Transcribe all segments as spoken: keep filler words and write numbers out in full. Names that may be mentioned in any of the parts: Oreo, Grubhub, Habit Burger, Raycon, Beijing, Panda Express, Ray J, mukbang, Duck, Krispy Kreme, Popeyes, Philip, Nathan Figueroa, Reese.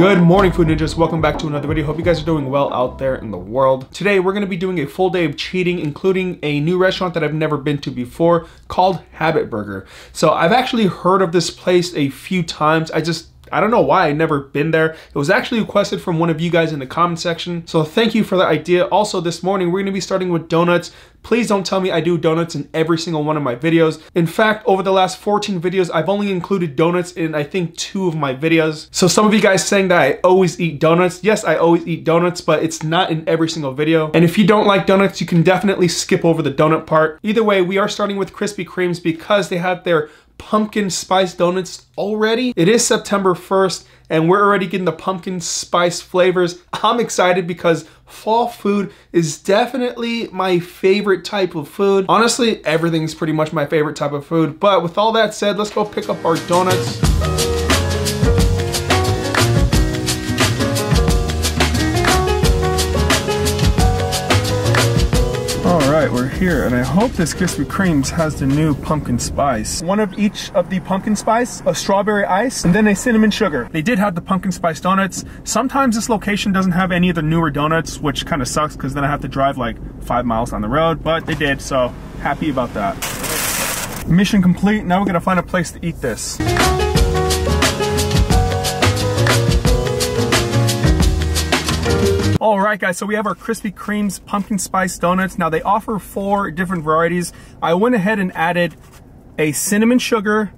Good morning, food ninjas. Welcome back to another video. Hope you guys are doing well out there in the world. Today, we're gonna be doing a full day of cheating, including a new restaurant that I've never been to before called Habit Burger. So I've actually heard of this place a few times. I just, I don't know why I've never been there. It was actually requested from one of you guys in the comment section. So thank you for that idea. Also this morning, we're gonna be starting with donuts. Please don't tell me I do donuts in every single one of my videos. In fact, over the last fourteen videos, I've only included donuts in I think two of my videos. So some of you guys saying that I always eat donuts. Yes, I always eat donuts, but it's not in every single video. And if you don't like donuts, you can definitely skip over the donut part. Either way, we are starting with Krispy Kremes because they have their pumpkin spice donuts already. It is September first and we're already getting the pumpkin spice flavors. I'm excited because fall food is definitely my favorite type of food. Honestly, everything's pretty much my favorite type of food. But with all that said, let's go pick up our donuts. We're here and I hope this Krispy Kreme's has the new pumpkin spice. One of each of the pumpkin spice, a strawberry ice, and then a cinnamon sugar. They did have the pumpkin spice donuts. Sometimes this location doesn't have any of the newer donuts, which kind of sucks because then I have to drive like five miles down the road, but they did, so happy about that. Mission complete, now we're gonna find a place to eat this. All right guys, so we have our Krispy Kreme's pumpkin spice donuts. Now they offer four different varieties. I went ahead and added a cinnamon sugar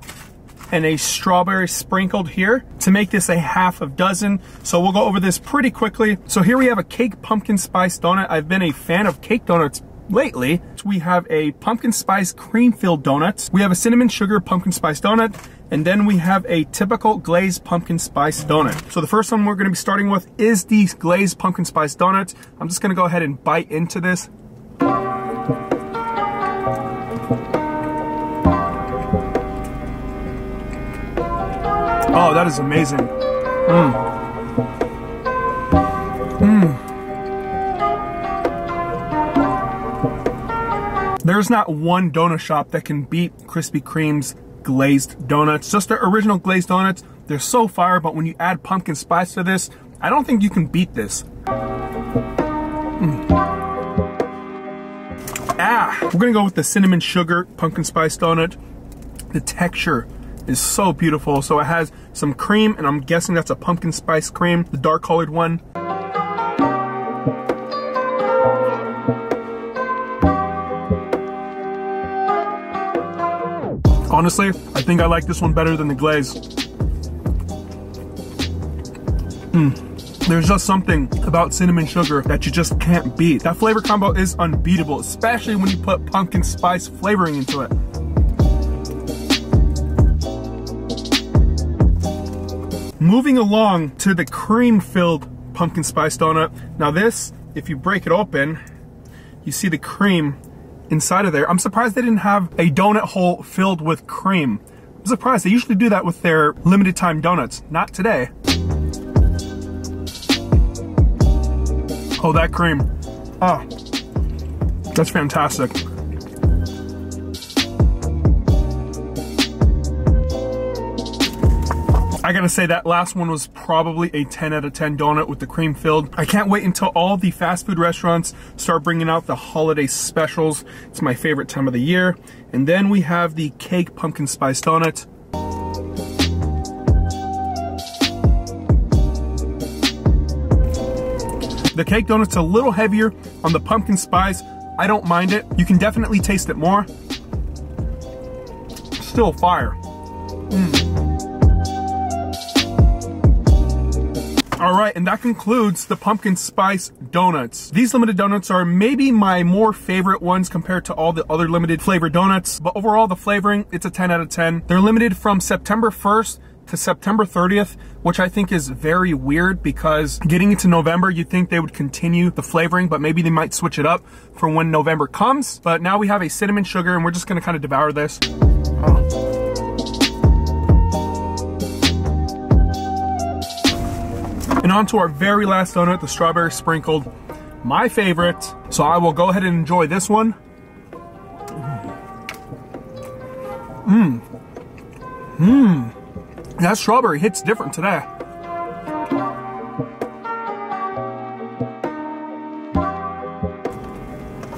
and a strawberry sprinkled here to make this a half a dozen. So we'll go over this pretty quickly. So here we have a cake pumpkin spice donut. I've been a fan of cake donuts lately. We have a pumpkin spice cream filled donuts. We have a cinnamon sugar pumpkin spice donut. And then we have a typical glazed pumpkin spice donut. So the first one we're gonna be starting with is the glazed pumpkin spice donuts. I'm just gonna go ahead and bite into this. Oh, that is amazing. Mmm. Mmm. There's not one donut shop that can beat Krispy Kreme's glazed donuts. Just their original glazed donuts, they're so fire, but when you add pumpkin spice to this, I don't think you can beat this. Mm. Ah, we're gonna go with the cinnamon sugar pumpkin spice donut. The texture is so beautiful. So it has some cream, and I'm guessing that's a pumpkin spice cream, the dark colored one. Honestly, I think I like this one better than the glaze. Mm. There's just something about cinnamon sugar that you just can't beat. That flavor combo is unbeatable, especially when you put pumpkin spice flavoring into it. Moving along to the cream-filled pumpkin spice donut. Now this, if you break it open, you see the cream inside of there. I'm surprised they didn't have a donut hole filled with cream. I'm surprised. They usually do that with their limited time donuts. Not today. Oh, that cream. Ah, that's fantastic. I gotta say that last one was probably a ten out of ten donut with the cream filled. I can't wait until all the fast food restaurants start bringing out the holiday specials. It's my favorite time of the year. And then we have the cake pumpkin spice donut. The cake donut's a little heavier on the pumpkin spice. I don't mind it. You can definitely taste it more. Still fire. Mm. All right, and that concludes the pumpkin spice donuts. These limited donuts are maybe my more favorite ones compared to all the other limited flavored donuts, but overall the flavoring, it's a ten out of ten. They're limited from September first to September thirtieth, which I think is very weird because getting into November, you'd think they would continue the flavoring, but maybe they might switch it up for when November comes. But now we have a cinnamon sugar and we're just gonna kind of devour this. Oh. And on to our very last donut, the strawberry sprinkled, my favorite. So I will go ahead and enjoy this one. Mmm. Mmm. That strawberry hits different today.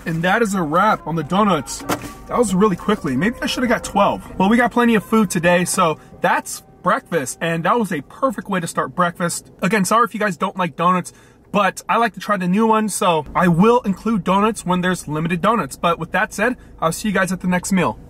And that is a wrap on the donuts. That was really quickly. Maybe I should have got twelve. Well, we got plenty of food today, so that's breakfast, and that was a perfect way to start breakfast. Again, sorry if you guys don't like donuts, but I like to try the new ones, so I will include donuts when there's limited donuts. But with that said, I'll see you guys at the next meal.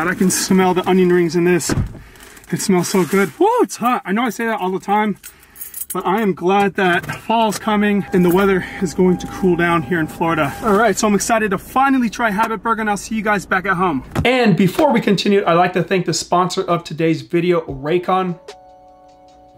I can smell the onion rings in this. It smells so good. Whoa, it's hot. I know I say that all the time, but I am glad that fall's coming and the weather is going to cool down here in Florida. All right, so I'm excited to finally try Habit Burger, and I'll see you guys back at home. And before we continue, I'd like to thank the sponsor of today's video, Raycon.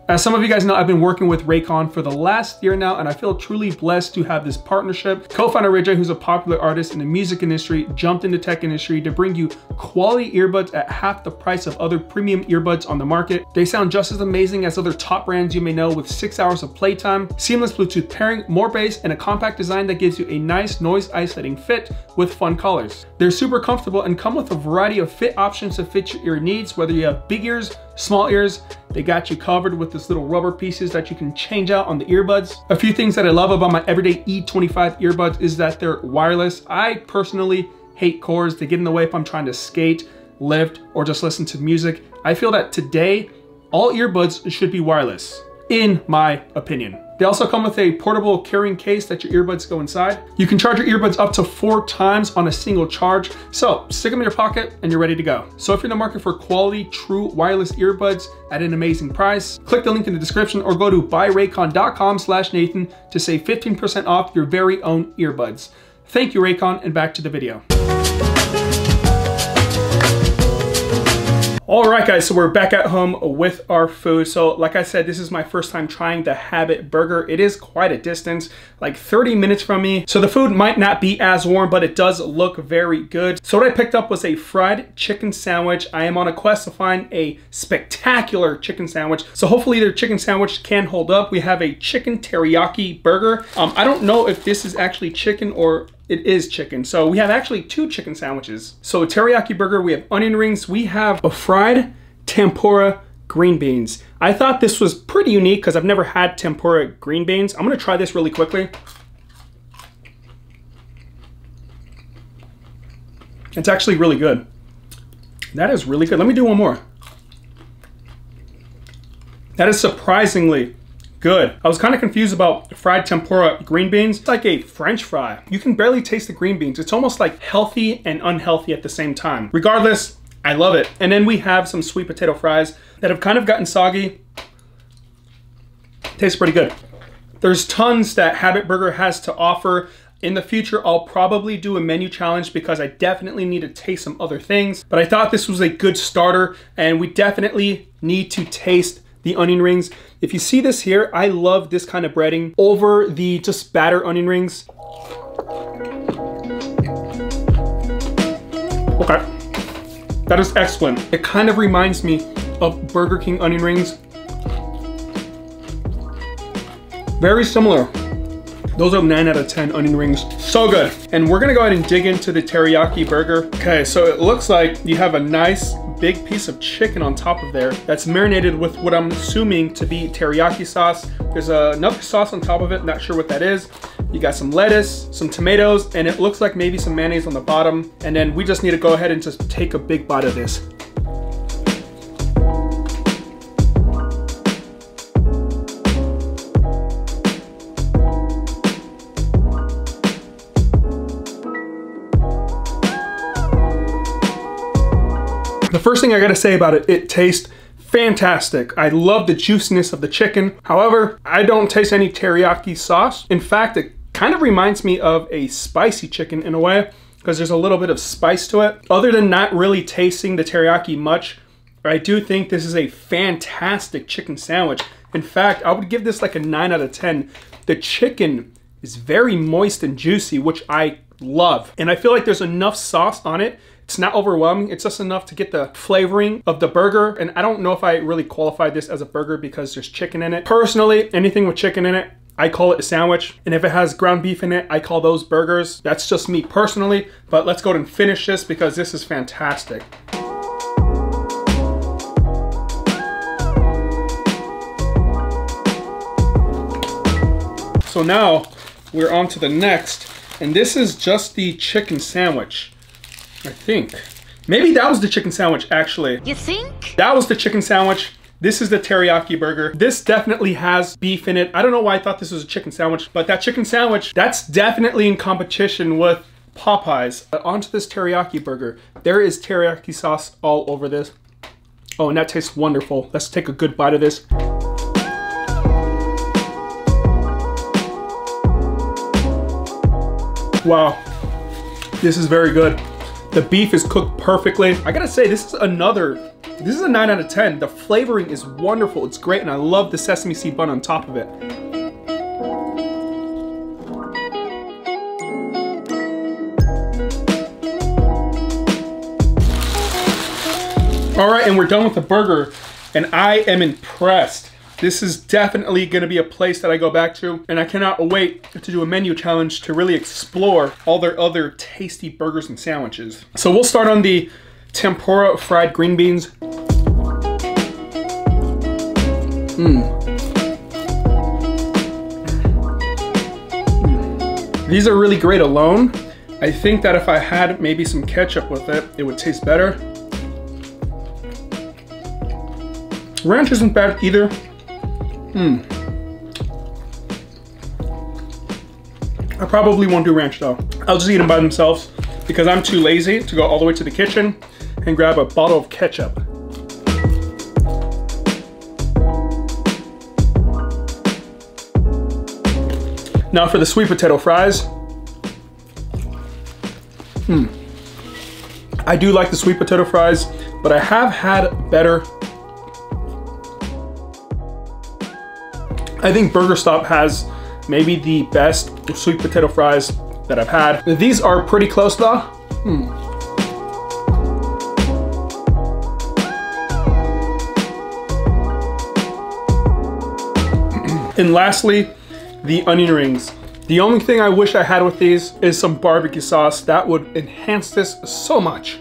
As some of you guys know, I've been working with Raycon for the last year now, and I feel truly blessed to have this partnership. Co-founder Ray J, who's a popular artist in the music industry, jumped into tech industry to bring you quality earbuds at half the price of other premium earbuds on the market. They sound just as amazing as other top brands you may know, with six hours of playtime, seamless Bluetooth pairing, more bass, and a compact design that gives you a nice noise isolating fit with fun colors. They're super comfortable and come with a variety of fit options to fit your ear needs, whether you have big ears, small ears. They got you covered with this little rubber pieces that you can change out on the earbuds. A few things that I love about my everyday E twenty-five earbuds is that they're wireless. I personally hate cords. They get in the way if I'm trying to skate, lift, or just listen to music. I feel that today, all earbuds should be wireless, in my opinion. They also come with a portable carrying case that your earbuds go inside. You can charge your earbuds up to four times on a single charge. So stick them in your pocket and you're ready to go. So if you're in the market for quality, true wireless earbuds at an amazing price, click the link in the description or go to buy raycon dot com slash Nathan to save fifteen percent off your very own earbuds. Thank you, Raycon, and back to the video. All right, guys, so we're back at home with our food. So like I said, this is my first time trying the Habit Burger. It is quite a distance, like thirty minutes from me. So the food might not be as warm, but it does look very good. So what I picked up was a fried chicken sandwich. I am on a quest to find a spectacular chicken sandwich. So hopefully their chicken sandwich can hold up. We have a chicken teriyaki burger. Um, I don't know if this is actually chicken or it is chicken. So we have actually two chicken sandwiches. So a teriyaki burger, we have onion rings, we have a fried tempura green beans. I thought this was pretty unique because I've never had tempura green beans. I'm gonna try this really quickly. It's actually really good. That is really good. Let me do one more. That is surprisingly good. I was kind of confused about fried tempura green beans. It's like a French fry. You can barely taste the green beans. It's almost like healthy and unhealthy at the same time. Regardless, I love it. And then we have some sweet potato fries that have kind of gotten soggy. Tastes pretty good. There's tons that Habit Burger has to offer. In the future, I'll probably do a menu challenge because I definitely need to taste some other things. But I thought this was a good starter, and we definitely need to taste the onion rings. If you see this here, I love this kind of breading over the just batter onion rings. Okay, that is excellent. It kind of reminds me of Burger King onion rings. Very similar. Those are nine out of ten onion rings. So good. And we're gonna go ahead and dig into the teriyaki burger. Okay, so it looks like you have a nice big piece of chicken on top of there that's marinated with what I'm assuming to be teriyaki sauce. There's uh, another sauce on top of it, not sure what that is. You got some lettuce, some tomatoes, and it looks like maybe some mayonnaise on the bottom. And then we just need to go ahead and just take a big bite of this. The first thing I gotta say about it, it tastes fantastic. I love the juiciness of the chicken. However, I don't taste any teriyaki sauce. In fact, it kind of reminds me of a spicy chicken in a way, because there's a little bit of spice to it. Other than not really tasting the teriyaki much, I do think this is a fantastic chicken sandwich. In fact, I would give this like a nine out of ten. The chicken is very moist and juicy, which I love. And I feel like there's enough sauce on it. It's not overwhelming. It's just enough to get the flavoring of the burger. And I don't know if I really qualify this as a burger because there's chicken in it. Personally, anything with chicken in it, I call it a sandwich. And if it has ground beef in it, I call those burgers. That's just me personally. But let's go ahead and finish this because this is fantastic. So now we're on to the next, and this is just the chicken sandwich, I think. Maybe that was the chicken sandwich, actually. You think? That was the chicken sandwich. This is the teriyaki burger. This definitely has beef in it. I don't know why I thought this was a chicken sandwich, but that chicken sandwich, that's definitely in competition with Popeyes. But onto this teriyaki burger. There is teriyaki sauce all over this. Oh, and that tastes wonderful. Let's take a good bite of this. Wow, this is very good. The beef is cooked perfectly. I gotta say, this is another, this is a nine out of ten. The flavoring is wonderful, it's great, and I love the sesame seed bun on top of it. All right, and we're done with the burger, and I am impressed. This is definitely gonna be a place that I go back to, and I cannot wait to do a menu challenge to really explore all their other tasty burgers and sandwiches. So we'll start on the tempura fried green beans. Mmm. Mm. These are really great alone. I think that if I had maybe some ketchup with it, it would taste better. Ranch isn't bad either. Hmm. I probably won't do ranch though. I'll just eat them by themselves because I'm too lazy to go all the way to the kitchen and grab a bottle of ketchup. Now for the sweet potato fries. Hmm. I do like the sweet potato fries, but I have had better. I think Burger Stop has maybe the best sweet potato fries that I've had. These are pretty close though. Hmm. And lastly, the onion rings. The only thing I wish I had with these is some barbecue sauce. That would enhance this so much.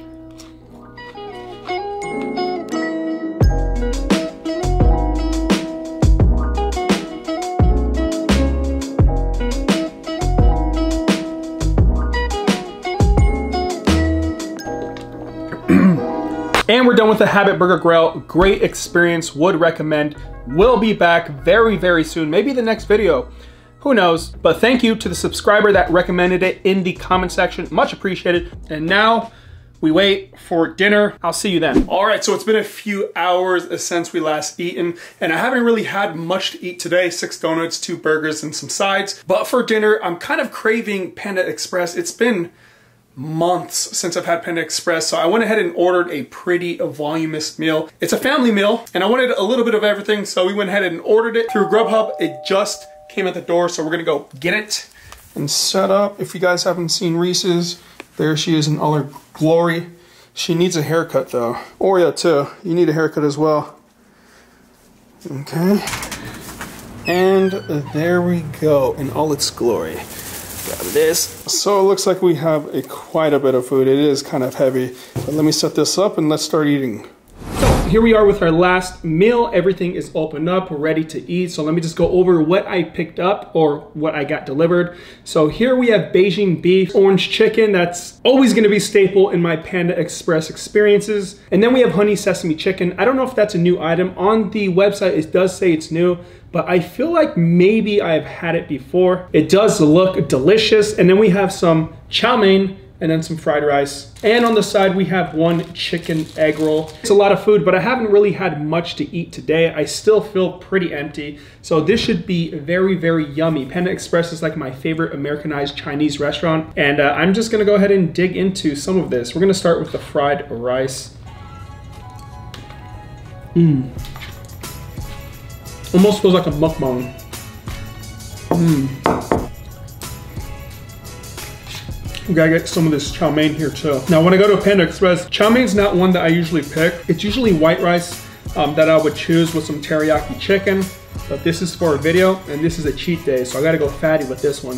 And we're done with the Habit Burger Grill. Great experience, would recommend. We'll be back very, very soon. Maybe the next video, who knows? But thank you to the subscriber that recommended it in the comment section. Much appreciated. And now we wait for dinner. I'll see you then. All right, so it's been a few hours since we last eaten, and I haven't really had much to eat today. Six donuts, two burgers, and some sides. But for dinner, I'm kind of craving Panda Express. It's been months since I've had Panda Express, so I went ahead and ordered a pretty voluminous meal. It's a family meal, and I wanted a little bit of everything, so we went ahead and ordered it through Grubhub. It just came at the door, so we're gonna go get it and set up. If you guys haven't seen Reese's, there she is in all her glory. She needs a haircut though. Oreo too, you need a haircut as well. Okay, and there we go in all its glory. This. So it looks like we have a quite a bit of food. It is kind of heavy, but let me set this up and let's start eating. So here we are with our last meal. Everything is opened up, ready to eat. So let me just go over what I picked up or what I got delivered. So here we have Beijing beef, orange chicken. That's always gonna be a staple in my Panda Express experiences. And then we have honey sesame chicken. I don't know if that's a new item. On the website, it does say it's new, but I feel like maybe I've had it before. It does look delicious. And then we have some chow mein and then some fried rice. And on the side, we have one chicken egg roll. It's a lot of food, but I haven't really had much to eat today. I still feel pretty empty, so this should be very, very yummy. Panda Express is like my favorite Americanized Chinese restaurant, and uh, I'm just gonna go ahead and dig into some of this. We're gonna start with the fried rice. Mmm. Almost feels like a mukbang. Mmm. We gotta get some of this chow mein here too. Now when I go to Panda Express, chow mein's not one that I usually pick. It's usually white rice um, that I would choose with some teriyaki chicken, but this is for a video and this is a cheat day, so I gotta go fatty with this one.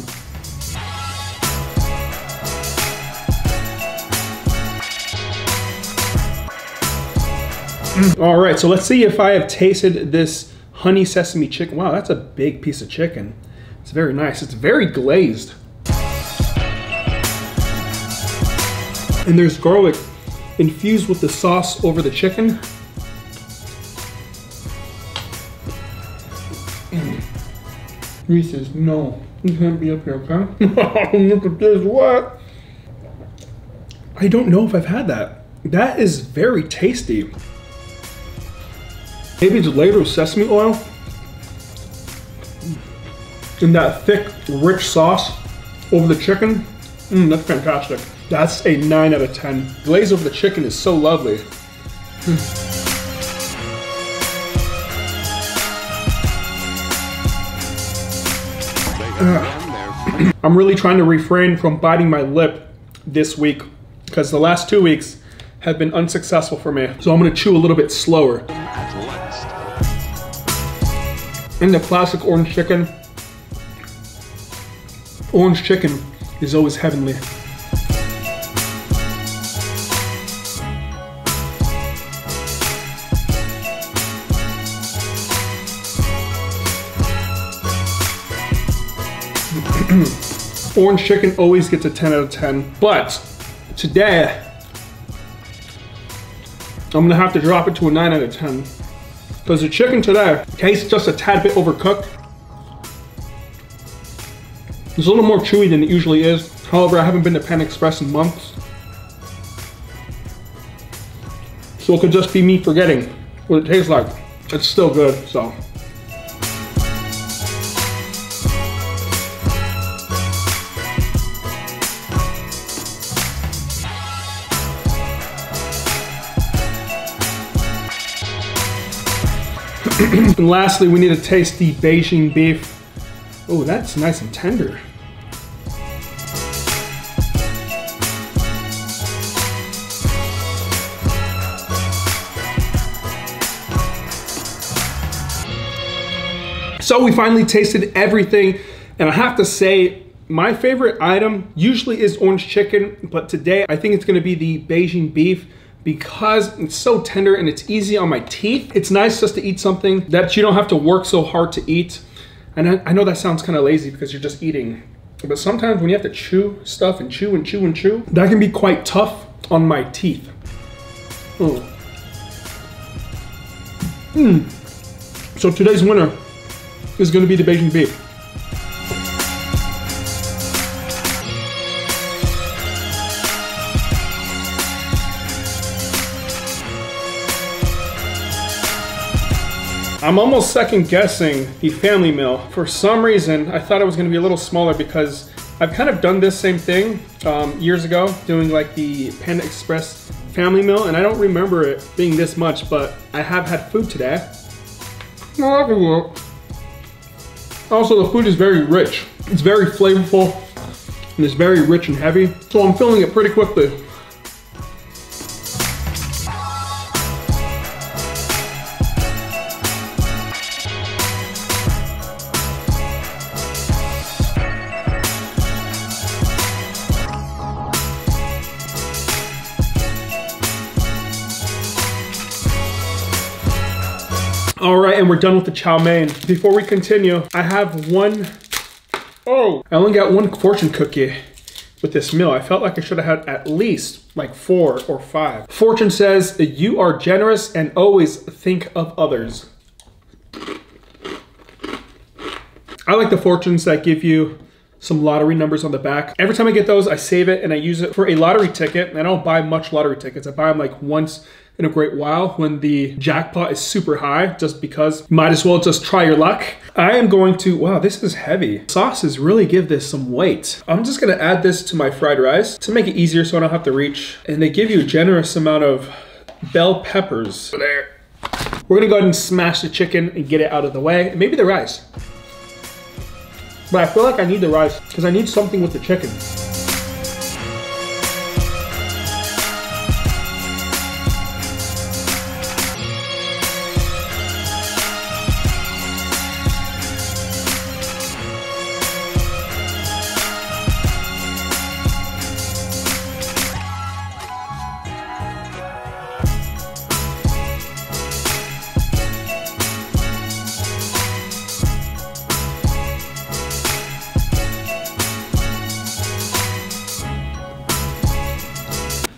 Mm. All right, so let's see if I have tasted this honey sesame chicken. Wow, that's a big piece of chicken. It's very nice, it's very glazed. And there's garlic infused with the sauce over the chicken. Reese says, no, you can't be up here, okay? Look at this, what? I don't know if I've had that. That is very tasty. Maybe it's layered with sesame oil. And that thick, rich sauce over the chicken. Mmm, that's fantastic. That's a nine out of ten. Glaze over the chicken is so lovely. I'm really trying to refrain from biting my lip this week because the last two weeks have been unsuccessful for me. So I'm gonna chew a little bit slower. And the classic orange chicken. Orange chicken is always heavenly. Orange chicken always gets a ten out of ten, but today I'm gonna have to drop it to a nine out of ten because the chicken today tastes just a tad bit overcooked. It's a little more chewy than it usually is. However, I haven't been to Panda Express in months, so it could just be me forgetting what it tastes like. It's still good, so. And lastly, we need to taste the Beijing beef. Oh, that's nice and tender. So we finally tasted everything, and I have to say, my favorite item usually is orange chicken, but today I think it's gonna be the Beijing beef, because it's so tender and it's easy on my teeth. It's nice just to eat something that you don't have to work so hard to eat. And I, I know that sounds kind of lazy because you're just eating, but sometimes when you have to chew stuff and chew and chew and chew, that can be quite tough on my teeth. Mm. Mm. So today's winner is gonna be the Beijing beef. I'm almost second guessing the family meal. For some reason, I thought it was gonna be a little smaller because I've kind of done this same thing um, years ago, doing like the Panda Express family meal, and I don't remember it being this much, but I have had food today. Also, the food is very rich. It's very flavorful, and it's very rich and heavy, so I'm filling it pretty quickly. All right, and we're done with the chow mein. Before we continue, I have one, oh, I only got one fortune cookie with this meal. I felt like I should have had at least like four or five. Fortune says, you are generous and always think of others. I like the fortunes that give you some lottery numbers on the back. Every time I get those, I save it and I use it for a lottery ticket. And I don't buy much lottery tickets. I buy them like once in a great while when the jackpot is super high, just because you might as well just try your luck. I am going to, wow, this is heavy. Sauces really give this some weight. I'm just gonna add this to my fried rice to make it easier so I don't have to reach. And they give you a generous amount of bell peppers. There. We're gonna go ahead and smash the chicken and get it out of the way, and maybe the rice. But I feel like I need the rice because I need something with the chicken.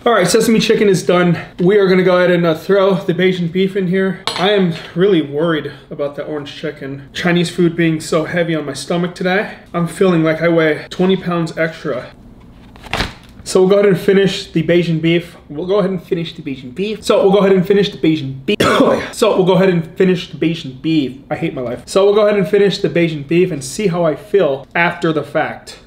All right, sesame chicken is done. We are gonna go ahead and uh, throw the Bayesian beef in here. I am really worried about that orange chicken. Chinese food being so heavy on my stomach today. I'm feeling like I weigh twenty pounds extra. So we'll go ahead and finish the Bayesian beef. We'll go ahead and finish the Bayesian beef. So we'll go ahead and finish the Bayesian beef. So we'll go ahead and finish the Bayesian beef. I hate my life. So we'll go ahead and finish the Bayesian beef and see how I feel after the fact.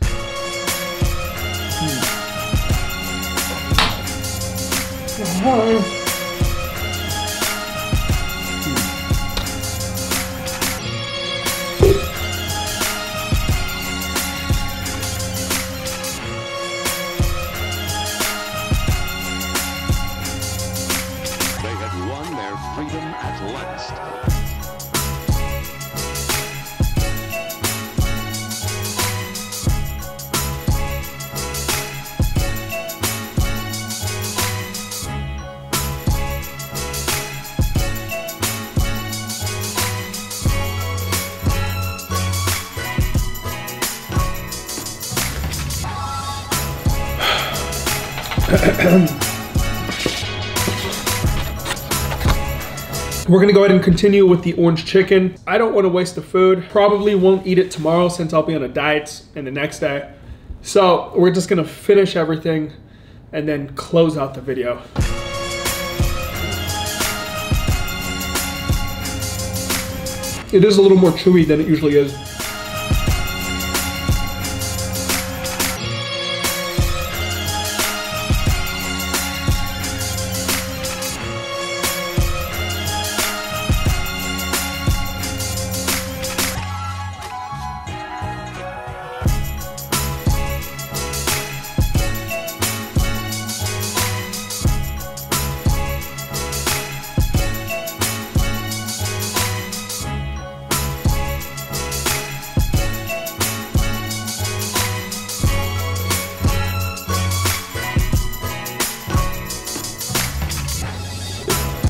We're gonna go ahead and continue with the orange chicken. I don't wanna waste the food. Probably won't eat it tomorrow since I'll be on a diet and the next day. So we're just gonna finish everything and then close out the video. It is a little more chewy than it usually is.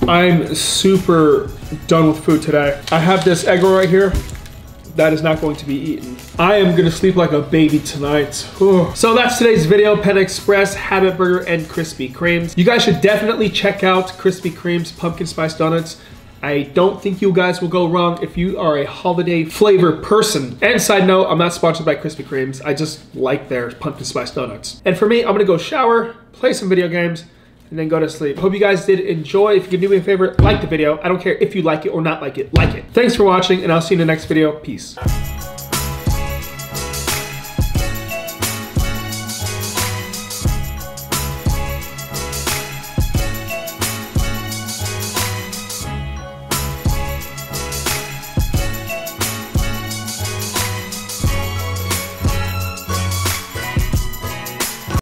I'm super done with food today. I have this egg roll right here. That is not going to be eaten. I am gonna sleep like a baby tonight. Whew. So that's today's video, Panda Express, Habit Burger, and Krispy Kremes. You guys should definitely check out Krispy Kreme's pumpkin spice donuts. I don't think you guys will go wrong if you are a holiday flavor person. And side note, I'm not sponsored by Krispy Kremes. I just like their pumpkin spice donuts. And for me, I'm gonna go shower, play some video games, and then go to sleep. Hope you guys did enjoy. If you could do me a favor, like the video. I don't care if you like it or not like it, like it. Thanks for watching, and I'll see you in the next video. Peace.